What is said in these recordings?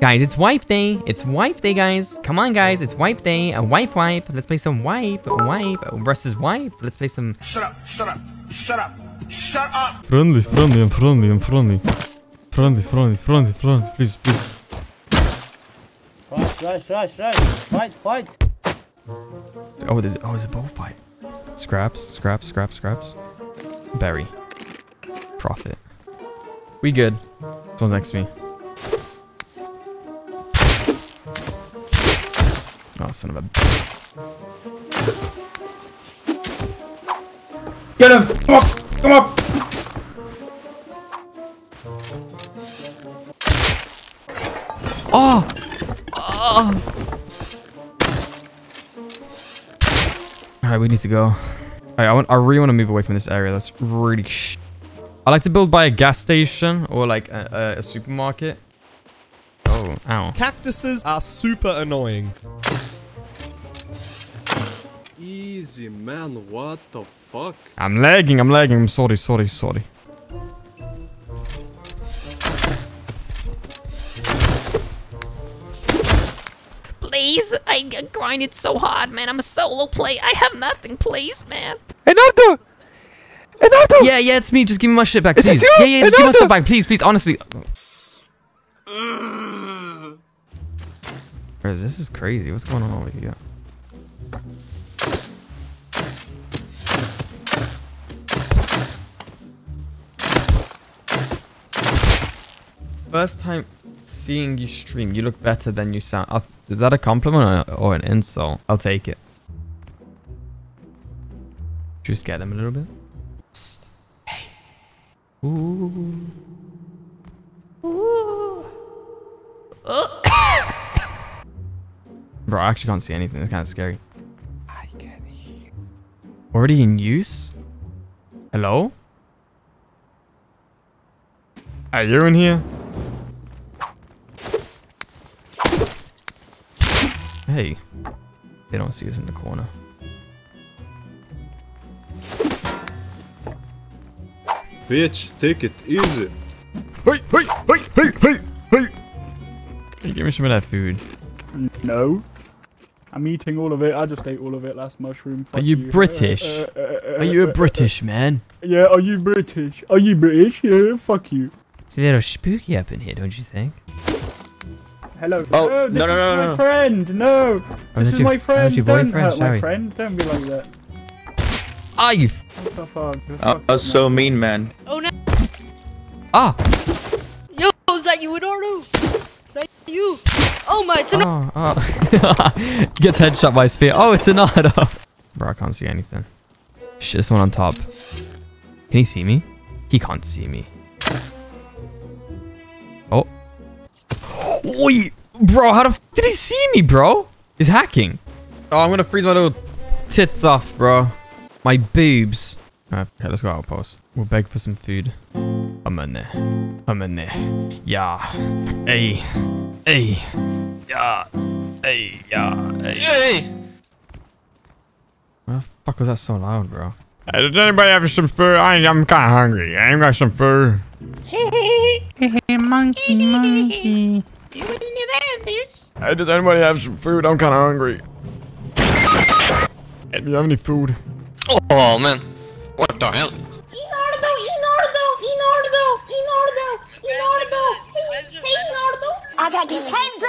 Guys, it's wipe day. It's wipe day, guys. Come on, guys. It's wipe day. A wipe, wipe. Let's play some wipe, wipe. Russ is wiped. Let's play some. Shut up, shut up, shut up, shut up. Friendly, friendly, I'm friendly, I'm friendly. Friendly, friendly, friendly, friendly. Please, please. Rush, rush, rush, rush. Fight, fight. Oh, there's a bow fight. Scraps, scraps, scraps, scraps. Berry. Profit. We good. This one's next to me. Oh, son of a bitch. Get him! Come up! Come up! Oh! Oh! Alright, we need to go. Alright, I really want to move away from this area. That's really I like to build by a gas station or like a supermarket. Oh, ow. Cactuses are super annoying. Easy, man. What the fuck? I'm lagging. I'm lagging. I'm sorry, sorry, sorry. Please, I grinded so hard, man. I'm a solo play. I have nothing, please, man. Enardo! Enardo! Yeah, yeah, it's me. Just give me my shit back, please. Yeah, yeah, just give my stuff back, please, please. Honestly. This is crazy. What's going on over here? First time seeing you stream, you look better than you sound. Is that a compliment or an insult? I'll take it. Just get him a little bit. Psst. Hey. Ooh. Ooh. Oh. Bro, I actually can't see anything. It's kind of scary. I can hear. Already in use? Hello? Are you in here? Hey. They don't see us in the corner. Bitch, take it easy. Hey, hey, hey, hey, hey, hey. Hey, give me some of that food. No. I'm eating all of it. I just ate all of it last mushroom. Fuck. Are you British? Are you a British man? Yeah, are you British? Are you British? Yeah, fuck you. It's a little spooky up in here, don't you think? Hello. Oh, no, no, no, no. Friend, no. This is my friend. Don't hurt my friend. Don't be like that. Are you? What the fuck? That's so mean, man. Oh no. Ah. Yo, is that you, Enardo? Is that you? Oh my, it's Enardo! Oh, oh. Gets headshot by a spear. Oh, it's Enardo! Bro, I can't see anything. Shit, this one on top. Can he see me? He can't see me. Oh. Oi! Bro, how the f did he see me, bro? He's hacking. Oh, I'm gonna freeze my little tits off, bro. My boobs. Alright, okay, let's go outpost. We'll beg for some food. I'm in there. I'm in there. Yeah. Hey. Hey. Yeah. Hey. Yeah. Hey. Why the fuck was that so loud, bro? Hey, does anybody have some food? I'm kind of hungry. I ain't got some food. Hey, monkey, monkey. You wouldn't have had this. Hey, does anybody have some food? I'm kind of hungry. Hey, do you have any food? Oh, man. What the hell? I got you. Can't do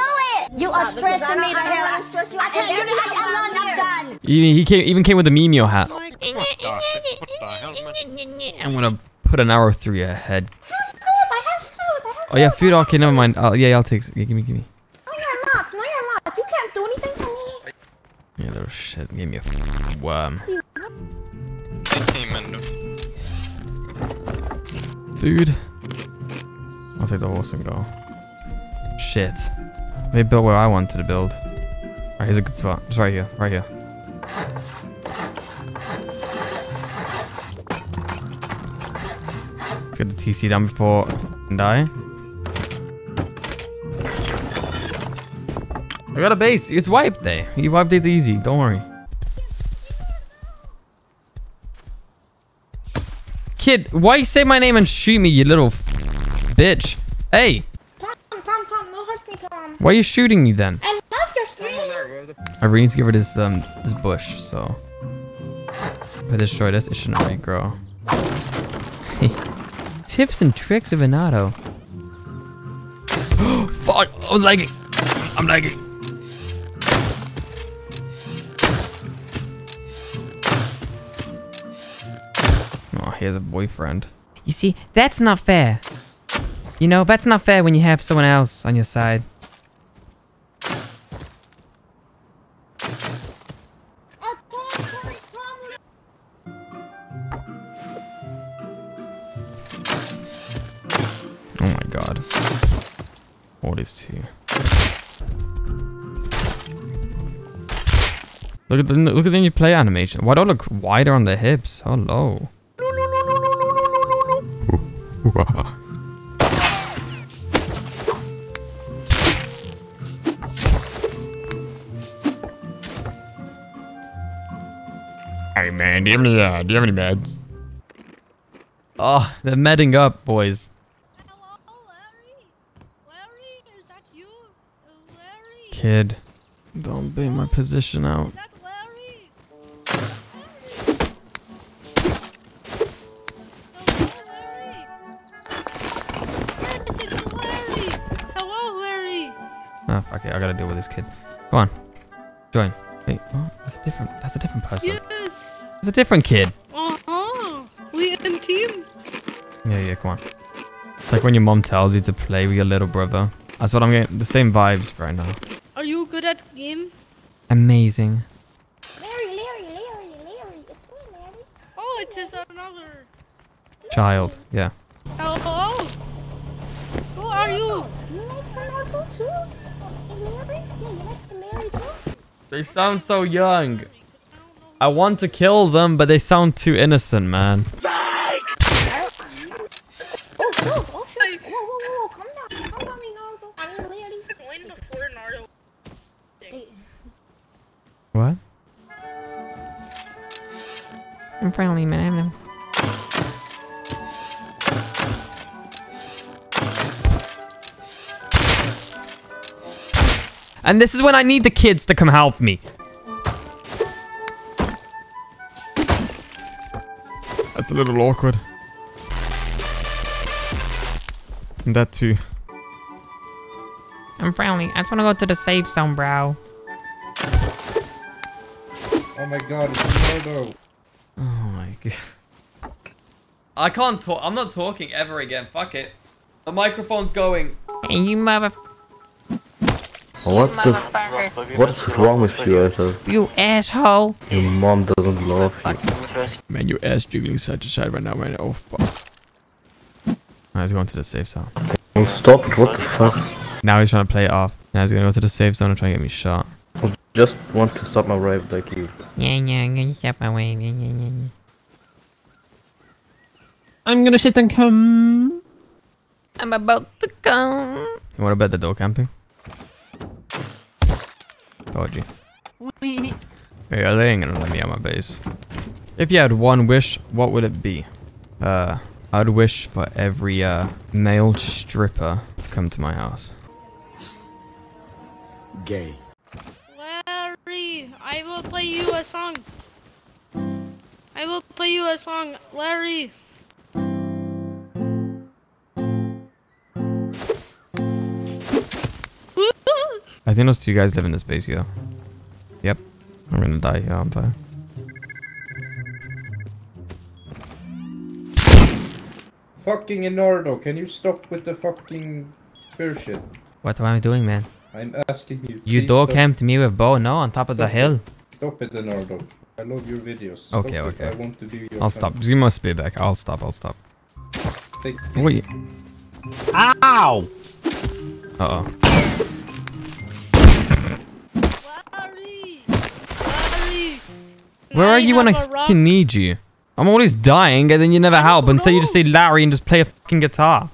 it. You are stressing me to hell. I'm stressed. I can't do it. I'm not done. He even came with a Mimeo hat. What the hell, man? I'm gonna put an arrow through your head. I have food. Oh yeah, food. Okay, never mind. Yeah, I'll take. Yeah, give me. No, you're not. No, you're not. You can't do anything to me. Yeah, little shit. Give me a worm. Food. I'll take the horse and go. Shit. They built where I wanted to build. Alright, here's a good spot. Just right here. Right here. Let's get the TC down before I die. I got a base. It's wipe day. Wipe day's easy. Don't worry. Kid, why you say my name and shoot me, you little bitch? Hey! Why are you shooting me then? I love your stream. I really need to get rid of this bush. So if I destroy this, it shouldn't regrow. Tips and tricks of Enardo. Fuck! I was lagging. I'm lagging. Oh, he has a boyfriend. You see, that's not fair. You know, that's not fair when you have someone else on your side. Oh my god. What is two? Look at the new play animation. Why do I look wider on the hips? Hello. Hey man, do you have any meds? Oh, they're medding up, boys. Kid, don't bait my position out. Oh, fuck it. I gotta deal with this kid. Come on. Join. Wait, oh, that's a different person. Yes. That's a different kid. Uh-huh. We in team. Yeah, come on. It's like when your mom tells you to play with your little brother. That's what I'm getting. The same vibes right now. Are you good at game? Amazing. Larry. It's me, Larry. Oh, it is another child. Yeah. Hello. Who are you? You like Leonardo too? Larry? Yeah, you like Larry too? They sound so young. I want to kill them, but they sound too innocent, man. What? In front of me, man. I have no... And this is when I need the kids to come help me. That's a little awkward. And that too. I'm frowning. I just want to go to the safe zone, bro. Oh my god, it's Enardo. Oh my god. I can't talk. I'm not talking ever again. Fuck it. The microphone's going. Hey, you mother... What's wrong with you, asshole? You asshole! Your mom doesn't love you. Man, your ass jiggling side to side right now, man. Oh fuck! Now he's going to the safe zone. Oh, stop! What the fuck? Now he's trying to play it off. Now he's gonna go to the safe zone and try and get me shot. I just want to stop my wave like you. Yeah, I'm gonna stop my wave. Yeah. I'm gonna sit and come. I'm about to come. What about the door camping? Dodgy. Hey, are they ain't gonna let me out my base. If you had one wish, what would it be? I'd wish for every male stripper to come to my house. Gay. Larry, I will play you a song. Larry. I think those two guys live in this base, yeah. Yep. I'm gonna die here, aren't I? Fucking Enardo, can you stop with the fucking bullshit? What am I doing, man? I'm asking you. You door camped me with bow, no? On top of the hill? Stop it, Enardo. I love your videos. Stop okay. I want to do your I'll stop. You must be back. I'll stop. Wait. Ow! Uh-oh. Where are you when I fucking need you? I'm always dying and then you never help. Instead you just say Larry and just play a fucking guitar.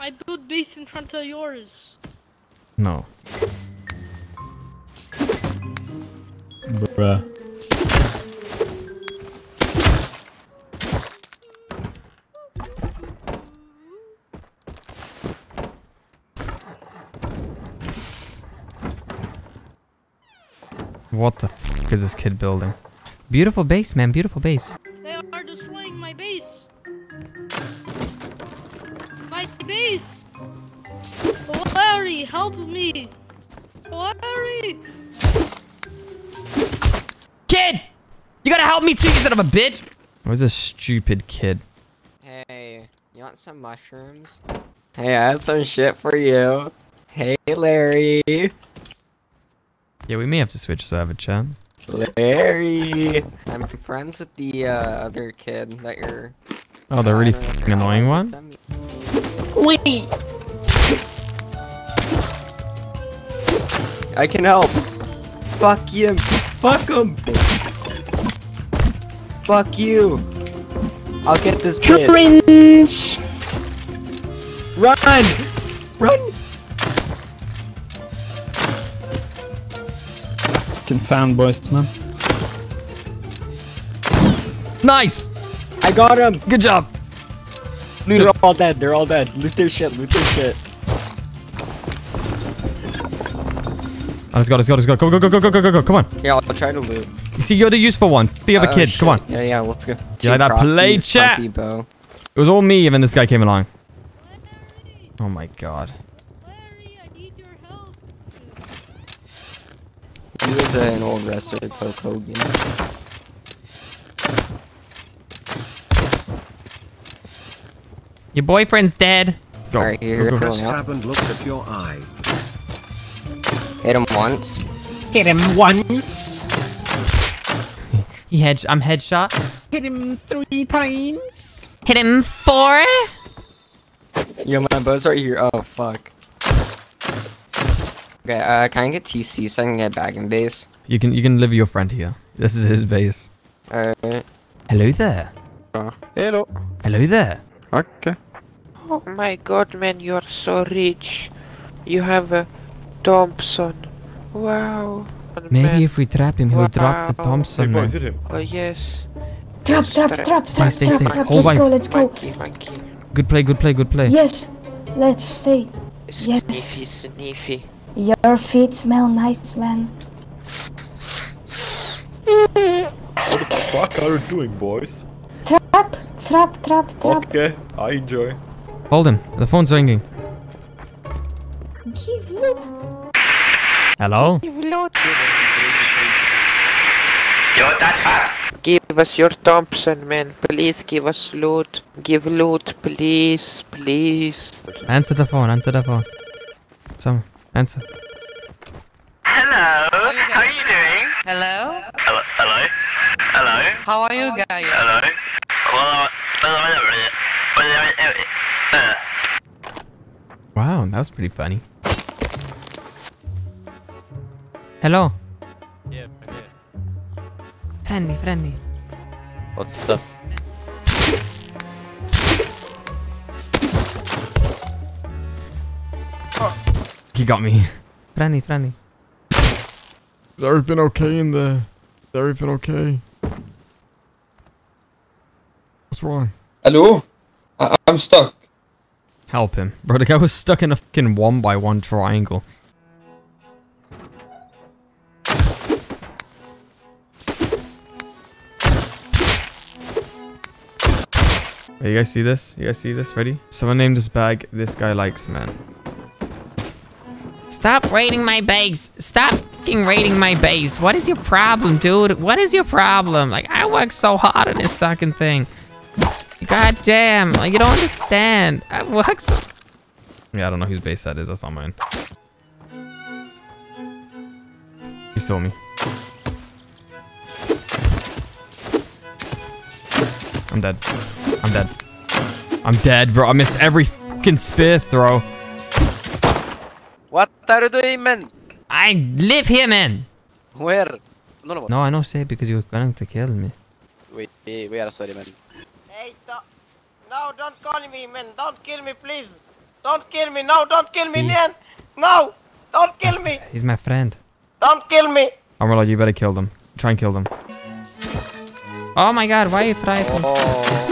I built bass in front of yours. No. Bruh. What the f is this kid building? Beautiful base, man. Beautiful base. They are destroying my base. My base. Larry, help me. Larry. Kid, you gotta help me too, you son of a bitch. Where's this stupid kid? Hey, you want some mushrooms? Hey, I have some shit for you. Hey, Larry. Yeah, we may have to switch server, chat. Larry! I'm friends with the other kid that you're... Oh, the really f***ing annoying one? Wait! I can help! Fuck you! Fuck him! Fuck you! I'll get this kid! Cringe! Run! Run! Fanboys, man. Nice! I got him! Good job! Loot them. They're all dead, they're all dead. Loot their shit, loot their shit. Oh, let's go. Go, come on. Yeah, I'll try to loot. You see, you're the useful one. The other kids, shit. Come on. Yeah, let's go. Do you like that play, chat? It was all me, and then this guy came along. Larry. Oh my god. Larry, I need your help. He was an old wrestler, Hulk Hogan. Your boyfriend's dead. Go. All right, here. Press tab and look at your eye. Hit him once. He I'm headshot. Hit him 3 times. Hit him 4. Yo, my bow's right here. Oh, fuck. Okay, can I get TC so I can get back in base? You can live with your friend here. This is his base. Alright. Hello there. Hello. Hello there. Okay. Oh my god, man, you are so rich. You have a Thompson. Wow. Maybe man. If we trap him, he'll drop the Thompson, man. Oh, yes. Trap, stay. Let's go. Monkey. Good play. Yes. Let's see. Yes. Sniffy. Your feet smell nice, man. What the fuck are you doing, boys? Trap. Okay, I enjoy. Hold him. The phone's ringing. Give loot. Hello? Give loot. You're that fat. Give us your Thompson, man. Please give us loot. Give loot, please. Answer the phone. Someone. Answer. Hello. How are you doing? Hello. How are you guys? Hello. Wow, that was pretty funny. Hello. Yeah. Friendly. What's the? He got me. Franny. Is everything okay in there? Is everything okay? What's wrong? Hello? I'm stuck. Help him. Bro, the guy was stuck in a fucking 1x1 triangle. Hey, you guys see this? Ready? Someone named this bag, this guy likes, man. Stop raiding my base. Stop fucking raiding my base. What is your problem, dude? Like, I work so hard on this fucking thing. God damn. Like, you don't understand. I work so... Yeah, I don't know whose base that is. That's not mine. He stole me. I'm dead, bro. I missed every fucking spear throw. What are you doing, man? I live here, man. Where? No, I know, say, because you were going to kill me. We are sorry, man. Hey, no, don't call me, man. Don't kill me, please. Don't kill me. No, don't kill me, Lian. No, don't kill me. He's my friend. Don't kill me. Amaral, you better kill them. Try and kill them. Oh my god, why are you trying to... Oh.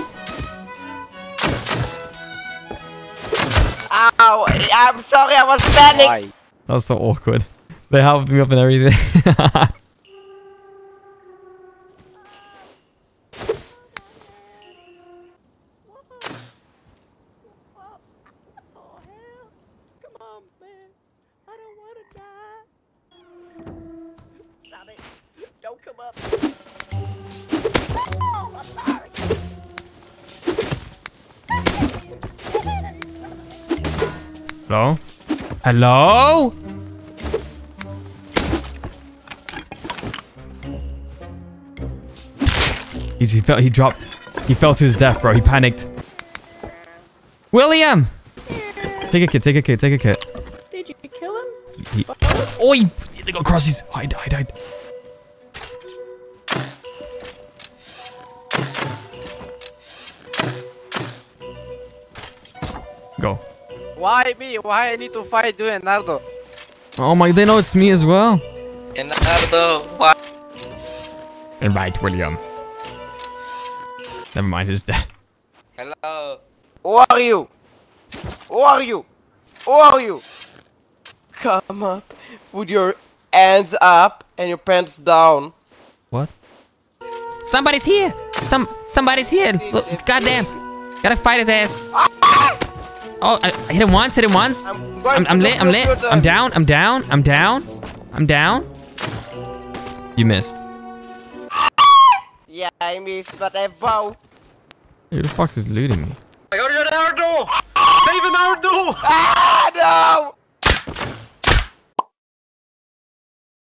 Ow, I'm sorry, I was panicked. That was so awkward. They helped me up and everything. up. Oh, I'm sorry. Hello? Hello? He fell to his death, bro. He panicked. William! Take a kit, take a kit, take a kit. Did you kill him? Oi! They got crosses. Hide. Go. Why me? Why I need to fight you, Enardo? Oh my, they know it's me as well. Enardo, why? And right, William. Never mind, he's dead. Hello. Who are you? Who are you? Who are you? Come up with your hands up and your pants down. What? Somebody's here. Somebody's here. Look, goddamn. Gotta fight his ass. Oh, I hit him once. I'm lit. I'm down. You missed. Yeah, I missed, but I bow. Who the fuck is looting me? I got you, Enardo! Save Enardo! Ah, no!